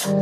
Hey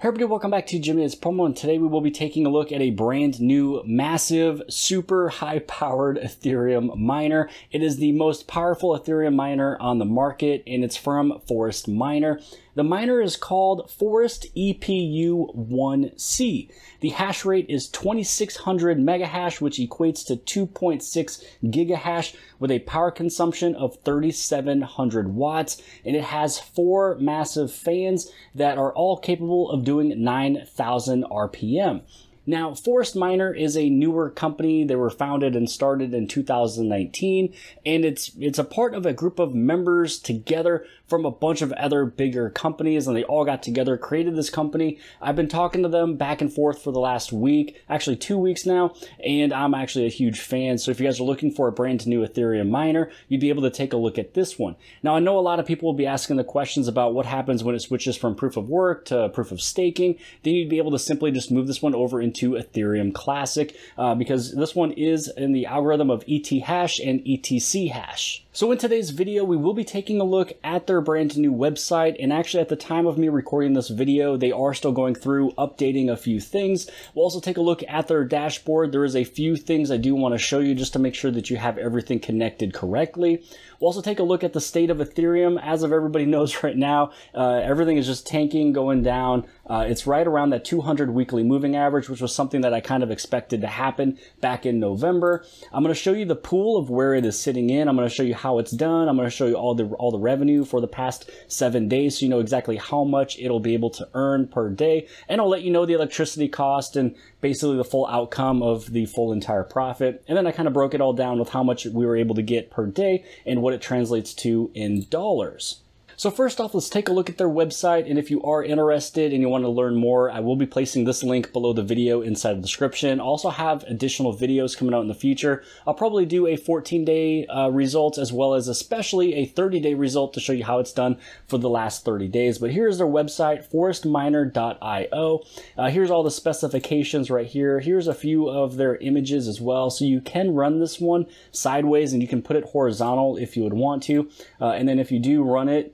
everybody, welcome back to Jimmy's Promo, and today we will be taking a look at a brand new, massive, super high-powered Ethereum miner. It is the most powerful Ethereum miner on the market, and it's from Forest Miner. The miner is called Forest EPU1C. The hash rate is 2600 megahash, which equates to 2.6 gigahash with a power consumption of 3700 watts. And it has four massive fans that are all capable of doing 9,000 RPM. Now, Forest Miner is a newer company. They were founded and started in 2019, and it's a part of a group of members together from a bunch of other bigger companies, and they all got together, created this company. I've been talking to them back and forth for the last week, actually 2 weeks now, and I'm actually a huge fan. So if you guys are looking for a brand new Ethereum miner, you'd be able to take a look at this one. Now, I know a lot of people will be asking the questions about what happens when it switches from proof of work to proof of staking. Then you'd be able to simply just move this one over into to Ethereum Classic because this one is in the algorithm of ET hash and ETC hash. So in today's video, we will be taking a look at their brand new website, and actually at the time of me recording this video, they are still going through updating a few things. We'll also take a look at their dashboard. There is a few things I do want to show you just to make sure that you have everything connected correctly. We'll also take a look at the state of Ethereum. As of everybody knows right now, everything is just tanking, going down. It's right around that 200 weekly moving average, which was something that I kind of expected to happen back in November. I'm going to show you the pool of where it is sitting in. I'm going to show you how it's done. I'm going to show you all the revenue for the past 7 days, so you know exactly how much it'll be able to earn per day. And I'll let you know the electricity cost and basically the full outcome of the full entire profit. And then I kind of broke it all down with how much we were able to get per day and what it translates to in dollars. So first off, let's take a look at their website, and if you are interested and you want to learn more, I will be placing this link below the video inside the description. I'll also have additional videos coming out in the future. I'll probably do a 14-day result, as well as especially a 30-day result to show you how it's done for the last 30 days. But here's their website, forestminer.io. Here's all the specifications right here. Here's a few of their images as well. So you can run this one sideways, and you can put it horizontal if you would want to. And then if you do run it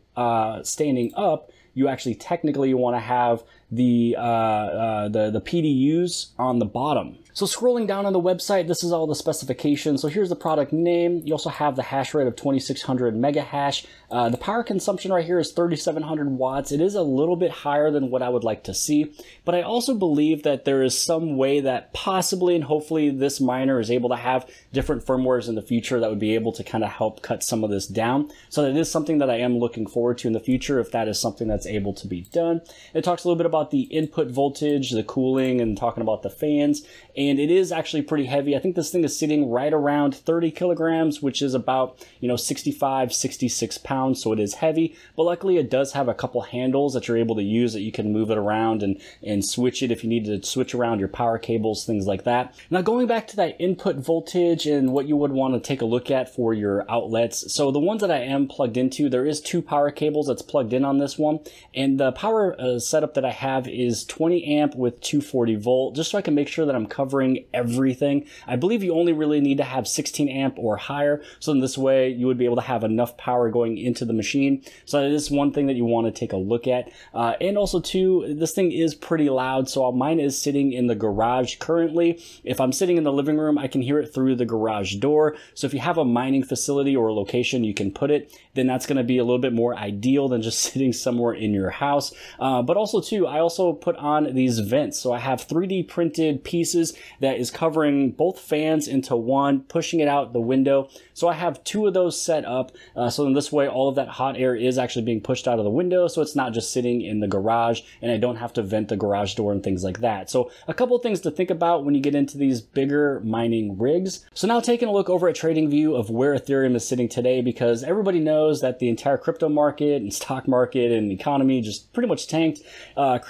standing up, you actually technically want to have the PDUs on the bottom. So scrolling down on the website, this is all the specifications. So here's the product name. You also have the hash rate of 2600 mega hash. The power consumption right here is 3700 watts. It is a little bit higher than what I would like to see, but I also believe that there is some way that possibly and hopefully this miner is able to have different firmwares in the future that would be able to kind of help cut some of this down. So that is something that I am looking forward to in the future if that is something that's able to be done. It talks a little bit about the input voltage, the cooling, and talking about the fans. And it is actually pretty heavy. I think this thing is sitting right around 30 kilograms, which is about, you know, 65, 66 pounds. So it is heavy, but luckily it does have a couple handles that you're able to use that you can move it around and switch it if you need to switch around your power cables, things like that. Now going back to that input voltage and what you would want to take a look at for your outlets. So the ones that I am plugged into, there is two power cables that's plugged in on this one. And the power setup that I have is 20 amp with 240 volt, just so I can make sure that I'm covering everything. I believe you only really need to have 16 amp or higher. So in this way, you would be able to have enough power going into the machine. So that is one thing that you want to take a look at. And also too, this thing is pretty loud. So mine is sitting in the garage currently. If I'm sitting in the living room, I can hear it through the garage door. So if you have a mining facility or a location you can put it, then that's going to be a little bit more ideal than just sitting somewhere in your house. But also too, I also put on these vents. So I have 3D printed pieces that is covering both fans into one, pushing it out the window. So I have two of those set up. So in this way, all of that hot air is actually being pushed out of the window. So it's not just sitting in the garage and I don't have to vent the garage door and things like that. So a couple of things to think about when you get into these bigger mining rigs. So now taking a look over at TradingView of where Ethereum is sitting today, because everybody knows that the entire crypto market and stock market and economy just pretty much tanked.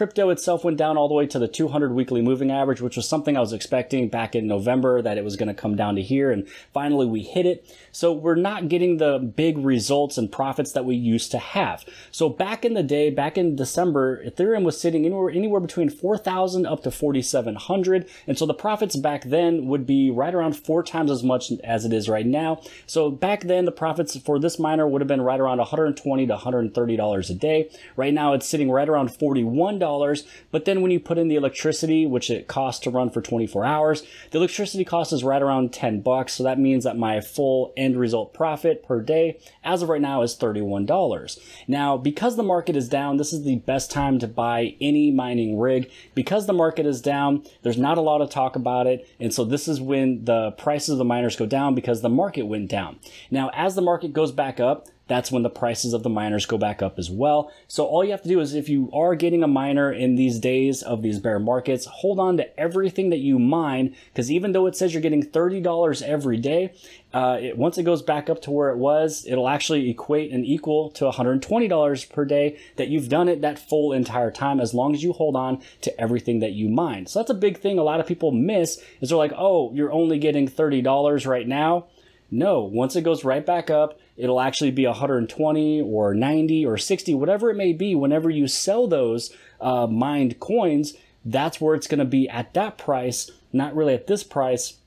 Crypto itself went down all the way to the 200 weekly moving average, which was something I was expecting back in November, that it was going to come down to here, and finally we hit it. So we're not getting the big results and profits that we used to have. So back in the day, back in December, Ethereum was sitting anywhere between 4,000 up to 4,700, and so the profits back then would be right around 4 times as much as it is right now. So back then the profits for this miner would have been right around $120 to $130 a day. Right now it's sitting right around $41, but then when you put in the electricity, which it costs to run for 24 hours, the electricity cost is right around $10. So that means that my full end result profit per day as of right now is $31. Now, because the market is down, this is the best time to buy any mining rig. Because the market is down, there's not a lot of talk about it. And so this is when the prices of the miners go down, because the market went down. Now, as the market goes back up, that's when the prices of the miners go back up as well. So all you have to do is, if you are getting a miner in these days of these bear markets, hold on to everything that you mine, because even though it says you're getting $30 every day, once it goes back up to where it was, it'll actually equate and equal to $120 per day that you've done it that full entire time, as long as you hold on to everything that you mine. So that's a big thing a lot of people miss, is they're like, oh, you're only getting $30 right now. No, once it goes right back up, it'll actually be 120 or 90 or 60, whatever it may be. Whenever you sell those mined coins, that's where it's going to be at that price, not really at this price,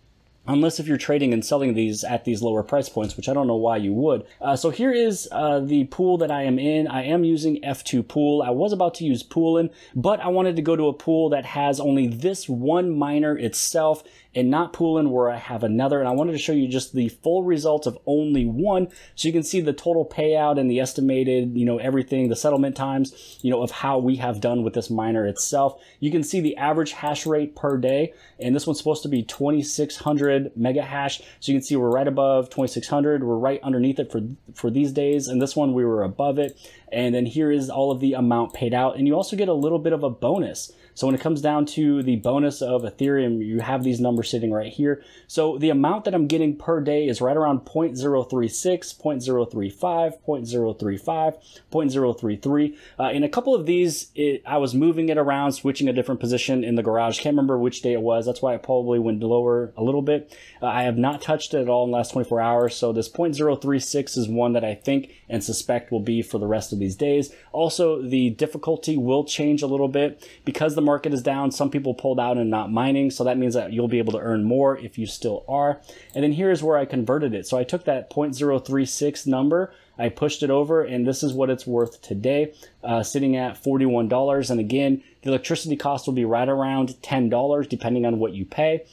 unless if you're trading and selling these at these lower price points, which I don't know why you would. So here is the pool that I am in. I am using F2Pool. I was about to use Poolin, but I wanted to go to a pool that has only this one miner itself, and not Poolin where I have another. And I wanted to show you just the full results of only one, so you can see the total payout and the estimated, you know, everything, the settlement times, you know, of how we have done with this miner itself. You can see the average hash rate per day, and this one's supposed to be 2,600 mega hash. So you can see we're right above 2,600. We're right underneath it for these days, and this one we were above it. And then here is all of the amount paid out, and you also get a little bit of a bonus. So when it comes down to the bonus of Ethereum, you have these numbers sitting right here. So the amount that I'm getting per day is right around 0.036, 0.035, 0.035, 0.033. In a couple of these, I was moving it around, switching a different position in the garage. Can't remember which day it was. That's why it probably went lower a little bit. I have not touched it at all in the last 24 hours. So this 0.036 is one that I think and suspect will be for the rest of these days. Also, the difficulty will change a little bit because the market is down. Some people pulled out and not mining, so that means that you'll be able to earn more if you still are. And then here's where I converted it. So I took that 0.036 number, I pushed it over, and this is what it's worth today, sitting at $41. And again, the electricity cost will be right around $10, depending on what you pay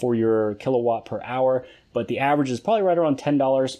for your kilowatt per hour, but the average is probably right around $10.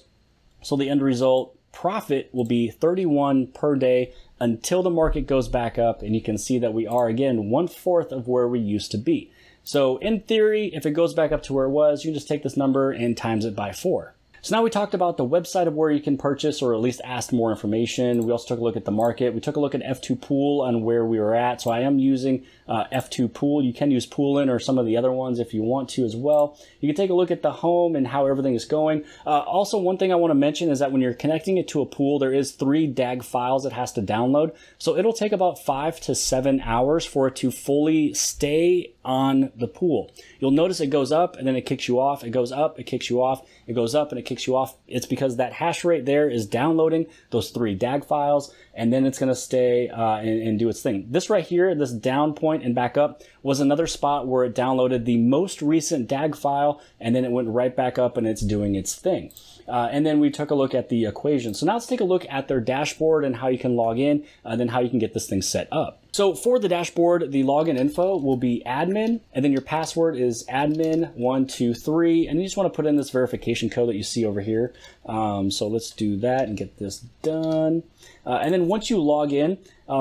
So the end result profit will be 31 per day until the market goes back up, and you can see that we are, again, 1/4 of where we used to be. So in theory, if it goes back up to where it was, you can just take this number and times it by 4. So now we talked about the website of where you can purchase, or at least ask more information. We also took a look at the market. We took a look at F2Pool on where we were at. So I am using F2Pool. You can use Poolin or some of the other ones if you want to as well. You can take a look at the home and how everything is going. Also, one thing I want to mention is that when you're connecting it to a pool, there is 3 DAG files it has to download. So it'll take about 5 to 7 hours for it to fully stay on the pool. You'll notice it goes up and then it kicks you off. It goes up, it kicks you off, it goes up and it kicks you off. It's because that hash rate there is downloading those 3 DAG files, and then it's going to stay and do its thing. This right here, this down point and back up, was another spot where it downloaded the most recent DAG file, and then it went right back up and it's doing its thing. And then we took a look at the equation. So now let's take a look at their dashboard and how you can log in, and then how you can get this thing set up. So for the dashboard, the login info will be admin, and then your password is admin123, and you just want to put in this verification code that you see over here. So let's do that and get this done. And then once you log in,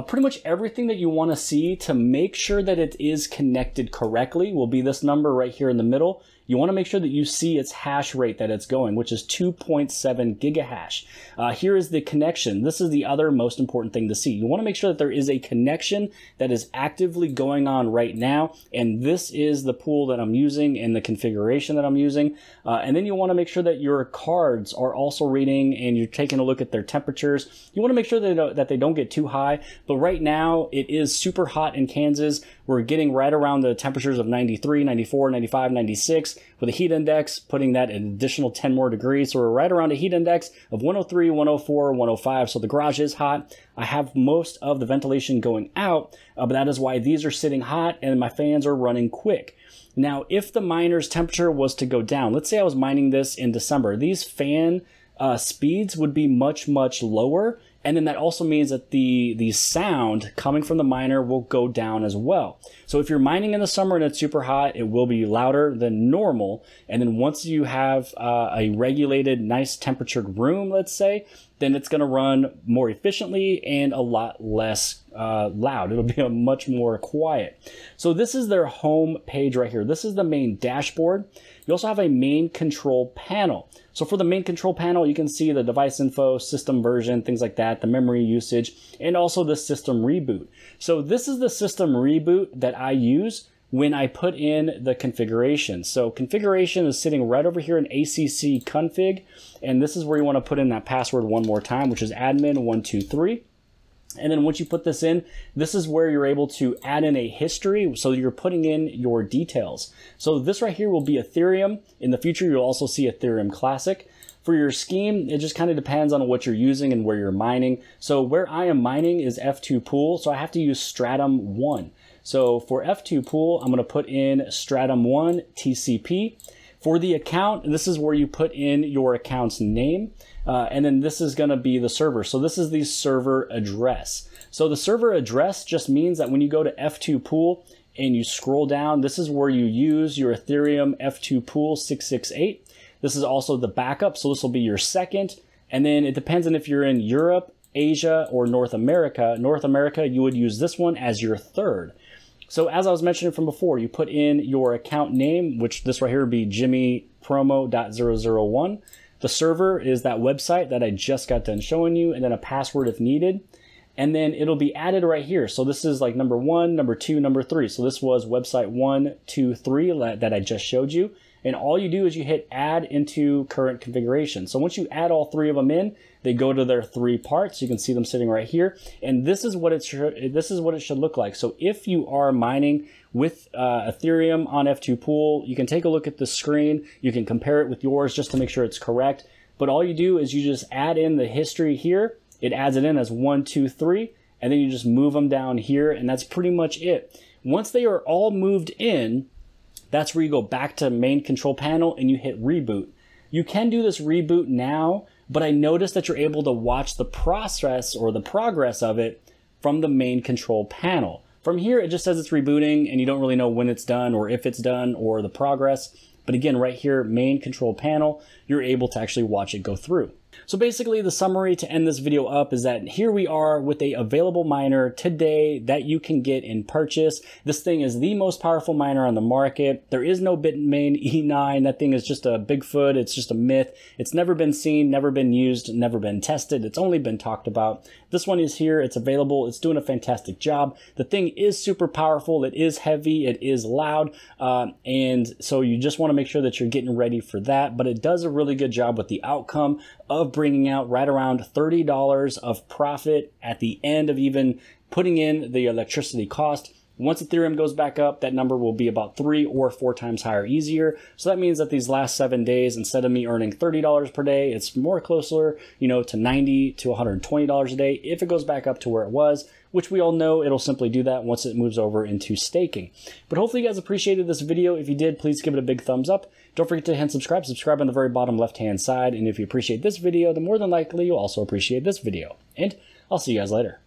pretty much everything that you want to see to make sure that it is connected correctly will be this number right here in the middle. you want to make sure that you see its hash rate that it's going, which is 2.7 gigahash. Here is the connection. This is the other most important thing to see. You want to make sure that there is a connection that is actively going on right now, and this is the pool that I'm using and the configuration that I'm using. And then you want to make sure that your cards are also reading and you're taking a look at their temperatures. You want to make sure that they don't get too high, but right now it is super hot in Kansas. We're getting right around the temperatures of 93, 94, 95, 96 with a heat index, putting that an additional 10 more degrees. So we're right around a heat index of 103, 104, 105. So the garage is hot. I have most of the ventilation going out, but that is why these are sitting hot and my fans are running quick. Now, if the miner's temperature was to go down, let's say I was mining this in December, these fan speeds would be much, much lower. And then that also means that the sound coming from the miner will go down as well. So if you're mining in the summer and it's super hot, it will be louder than normal. And then once you have a regulated, nice temperatured room, let's say, then it's going to run more efficiently and a lot less loud. It'll be a much more quiet. So this is their home page right here. This is the main dashboard. You also have a main control panel. So for the main control panel, you can see the device info, system version, things like that, the memory usage, and also the system reboot. So this is the system reboot that I use when I put in the configuration. So configuration is sitting right over here in ACC config, and this is where you want to put in that password one more time, which is admin123. And then once you put this in, this is where you're able to add in a history. So you're putting in your details. So this right here will be Ethereum. In the future, you'll also see Ethereum Classic. For your scheme, it just kind of depends on what you're using and where you're mining. So where I am mining is F2Pool, so I have to use Stratum 1. So for F2Pool, I'm going to put in Stratum 1 TCP. For the account, this is where you put in your account's name. And then this is going to be the server. So this is the server address. So the server address just means that when you go to F2Pool and you scroll down, this is where you use your Ethereum F2Pool 668. This is also the backup. So this will be your second. And then it depends on if you're in Europe, Asia, or North America. North America, you would use this one as your third. So as I was mentioning from before, you put in your account name, which this right here would be jimmypromo.001. The server is that website that I just got done showing you, and then a password if needed. And then it'll be added right here. So this is like number one, number two, number three. So this was website 1, 2, 3 that I just showed you. And all you do is you hit add into current configuration. So once you add all three of them in, they go to their three parts. You can see them sitting right here. And this is what it should look like. So if you are mining with Ethereum on F2Pool, you can take a look at the screen. You can compare it with yours just to make sure it's correct. But all you do is you just add in the history here. It adds it in as 1, 2, 3. And then you just move them down here. And that's pretty much it. Once they are all moved in, that's where you go back to main control panel and you hit reboot. You can do this reboot now, but I noticed that you're able to watch the process or the progress of it from the main control panel. From here, it just says it's rebooting and you don't really know when it's done or if it's done or the progress. But again, right here, main control panel, you're able to actually watch it go through. So basically the summary to end this video up is that here we are with a available miner today that you can get and purchase. This thing is the most powerful miner on the market. There is no Bitmain E9. That thing is just a Bigfoot. It's just a myth. It's never been seen, never been used, never been tested. It's only been talked about. This one is here. It's available. It's doing a fantastic job. The thing is super powerful. It is heavy. It is loud. And so you just want to make sure that you're getting ready for that. But it does a really good job with the outcome of bringing out right around $30 of profit at the end of even putting in the electricity cost. Once Ethereum goes back up, that number will be about 3 or 4 times higher easier. So that means that these last 7 days, instead of me earning $30 per day, it's more closer, you know, to $90 to $120 a day if it goes back up to where it was, which we all know it'll simply do that once it moves over into staking. But hopefully you guys appreciated this video. If you did, please give it a big thumbs up. Don't forget to hit subscribe. Subscribe on the very bottom left-hand side. And if you appreciate this video, then more than likely you'll also appreciate this video. And I'll see you guys later.